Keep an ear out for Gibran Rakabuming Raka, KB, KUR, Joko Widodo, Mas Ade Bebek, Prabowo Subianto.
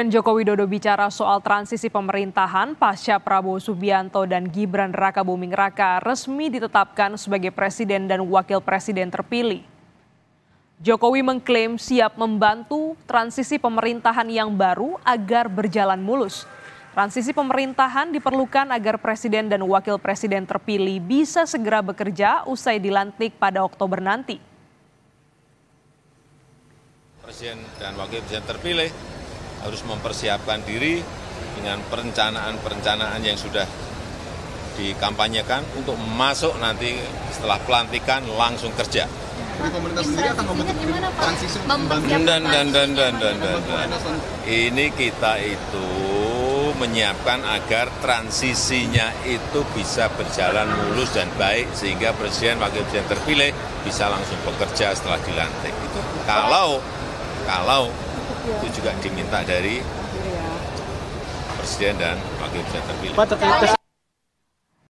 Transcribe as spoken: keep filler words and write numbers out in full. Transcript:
Presiden Joko Widodo bicara soal transisi pemerintahan pasca Prabowo Subianto dan Gibran Rakabuming Raka resmi ditetapkan sebagai presiden dan wakil presiden terpilih. Jokowi mengklaim siap membantu transisi pemerintahan yang baru agar berjalan mulus. Transisi pemerintahan diperlukan agar presiden dan wakil presiden terpilih bisa segera bekerja usai dilantik pada Oktober nanti. Presiden dan wakil presiden terpilih harus mempersiapkan diri dengan perencanaan-perencanaan yang sudah dikampanyekan untuk masuk nanti setelah pelantikan langsung kerja. Jadi pemerintah sendiri akan membentuk transisi pembangunan dan dan dan dan dan dan. Ini kita itu menyiapkan agar transisinya itu bisa berjalan mulus dan baik sehingga presiden wakil presiden terpilih bisa langsung bekerja setelah dilantik. Itu kalau kalau itu juga diminta dari presiden dan wakil presiden terpilih.